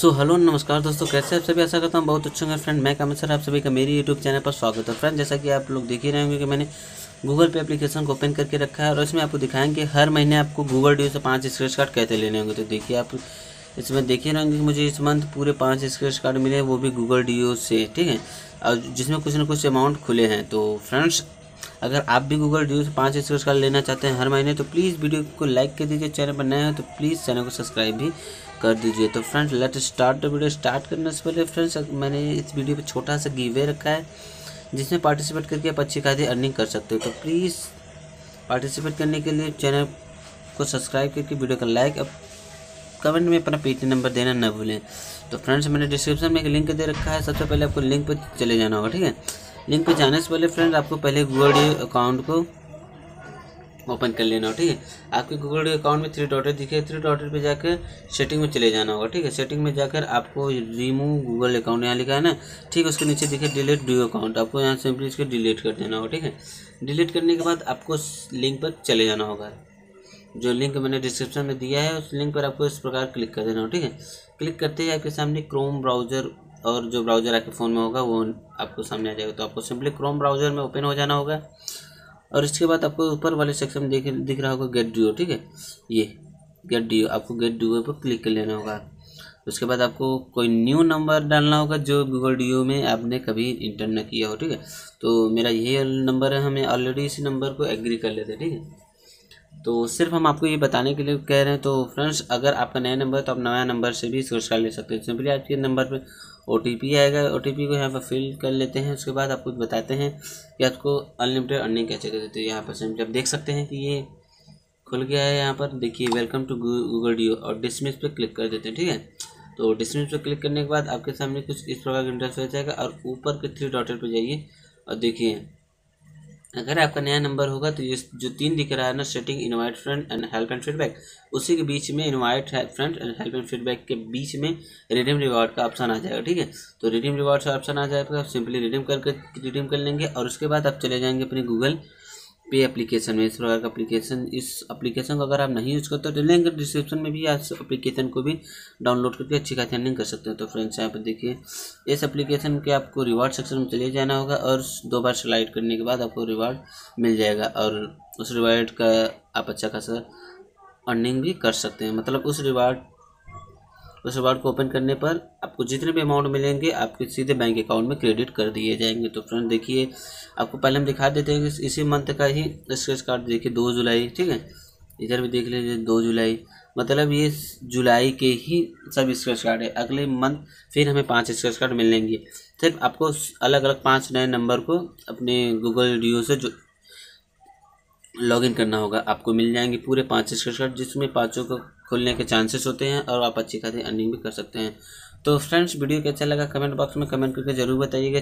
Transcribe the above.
So hello नमस्कार दोस्तों, कैसे आप सभी? आशा करता हूँ बहुत अच्छे होंगे। फ्रेंड मैं कामित सर, आप सभी का मेरी यूट्यूब चैनल पर स्वागत है। फ्रेंड जैसा कि आप लोग देख ही रहे होंगे कि मैंने गूगल पे एप्लीकेशन को ओपन करके रखा है और इसमें आपको दिखाएंगे हर महीने आपको गूगल ड्यू से 5 स्क्रैच कार्ड कैसे लेने होंगे। तो देखिए आप इसमें देखिए रहेंगे कि मुझे इस मंथ पूरे 5 स्क्रैच कार्ड मिले, वो भी गूगल ड्यू से, ठीक है, और जिसमें कुछ ना कुछ अमाउंट खुले हैं। तो फ्रेंड्स अगर आप भी गूगल ड्यू से 5 स्क्रैच कार्ड लेना चाहते हैं हर महीने तो प्लीज़ वीडियो को लाइक कर दीजिए, चैनल पर नए हो तो प्लीज़ चैनल को सब्सक्राइब भी कर दीजिए। तो friends let start the video. Start करने से पहले फ्रेंड्स मैंने इस वीडियो पे छोटा सा गिवे रखा है जिसमें पार्टिसिपेट करके आप अच्छी खासी अर्निंग कर सकते हो। तो प्लीज़ पार्टिसिपेट करने के लिए चैनल को सब्सक्राइब करके वीडियो का लाइक, अब कमेंट में अपना पेटीएम नंबर देना ना भूलें। तो फ्रेंड्स मैंने डिस्क्रिप्शन में एक लिंक दे रखा है, सबसे पहले आपको लिंक पर चले जाना होगा, ठीक है। लिंक पर जाने से पहले फ्रेंड आपको पहले गूगल ड्यू अकाउंट को ओपन कर लेना हो, ठीक है। आपके गूगल ड्यू अकाउंट में 3 डॉटेड दिखे, 3 डॉटेड पे जाकर सेटिंग में चले जाना होगा, ठीक है। सेटिंग में जाकर आपको रिमूव गूगल अकाउंट यहाँ लिखा है ना, ठीक है, उसके नीचे दिखे डिलीट ड्यू अकाउंट, आपको यहाँ सिंपली इसको डिलीट कर देना होगा, ठीक है। डिलीट करने के बाद आपको लिंक पर चले जाना होगा, जो लिंक मैंने डिस्क्रिप्शन में दिया है उस लिंक पर आपको इस प्रकार क्लिक कर देना हो, ठीक है। क्लिक करते ही आपके सामने क्रोम ब्राउज़र और जो ब्राउज़र आपके फ़ोन में होगा वो आपको सामने आ जाएगा। तो आपको सिंपली क्रोम ब्राउज़र में ओपन हो जाना होगा और इसके बाद आपको ऊपर वाले सेक्शन में दिख रहा होगा गेट ड्यू, ठीक है, ये गेट ड्यू, आपको गेट ड्यू पर क्लिक कर लेना होगा। उसके बाद आपको कोई न्यू नंबर डालना होगा जो गूगल ड्यू में आपने कभी इंटर न किया हो, ठीक है। तो मेरा यही नंबर है, हमें ऑलरेडी इसी नंबर को एग्री कर लेते हैं, ठीक है। तो सिर्फ हम आपको ये बताने के लिए कह रहे हैं। तो फ्रेंड्स अगर आपका नया नंबर है तो आप नया नंबर से भी स्क्रैच कार्ड ले सकते हैं। सिंपली आपके नंबर पे ओटीपी आएगा, ओटीपी को यहाँ पर फिल कर लेते हैं। उसके बाद आपको बताते हैं कि आपको अनलिमिटेड अर्निंग कैसे कर देते हैं। यहाँ पर सिंपली आप देख सकते हैं कि ये खुल गया है, यहाँ पर देखिए वेलकम टू गूगल ड्यू और डिसमिस पर क्लिक कर देते हैं, ठीक है। तो डिसमिस पर क्लिक करने के बाद आपके सामने कुछ इस प्रकार का इंटरफेस आएगा और ऊपर के 3 डॉटेड पर जाइए और देखिए अगर आपका नया नंबर होगा तो ये जो 3 दिख रहा है ना, setting invite friend and help and feedback, उसी के बीच में invite friend and help and feedback के बीच में रिडीम रिवॉर्ड का ऑप्शन आ जाएगा, ठीक है। तो रिडीम रिवॉर्ड का ऑप्शन आ जाएगा, आप सिंपली रिडीम कर लेंगे और उसके बाद आप चले जाएंगे अपने गूगल पे एप्लीकेशन में। इस प्रकार का एप्लीकेशन, इस एप्लीकेशन को अगर आप नहीं यूज़ करते तो लिंक डिस्क्रिप्शन में भी इस एप्लीकेशन को भी डाउनलोड करके अच्छी खासी अर्निंग कर सकते हो। तो फ्रेंड्स यहाँ पर देखिए इस एप्लीकेशन के आपको रिवार्ड सेक्शन में चले जाना होगा और 2 बार स्लाइड करने के बाद आपको रिवार्ड मिल जाएगा और उस रिवार्ड का आप अच्छा खासा अर्निंग भी कर सकते हैं। मतलब उस रिवार्ड को ओपन करने पर आपको जितने भी अमाउंट मिलेंगे आपके सीधे बैंक अकाउंट में क्रेडिट कर दिए जाएंगे। तो फ्रेंड देखिए आपको पहले हम दिखा देते हैं कि इसी मंथ का ही स्क्रैच कार्ड देखिए 2 जुलाई, ठीक है, इधर भी देख लीजिए 2 जुलाई, मतलब ये जुलाई के ही सब स्क्रैच कार्ड है। अगले मंथ फिर हमें 5 स्क्रैच कार्ड मिलेंगे। सिर्फ आपको अलग अलग 5 नए नंबर को अपने गूगल ड्यू से जो लॉगिन करना होगा, आपको मिल जाएंगे पूरे 5 स्क्रैच कार्ड जिसमें 5 को खुलने के चांसेस होते हैं और आप अच्छी खासी अर्निंग भी कर सकते हैं। तो फ्रेंड्स वीडियो कैसा लगा कमेंट बॉक्स में कमेंट करके जरूर बताइएगा।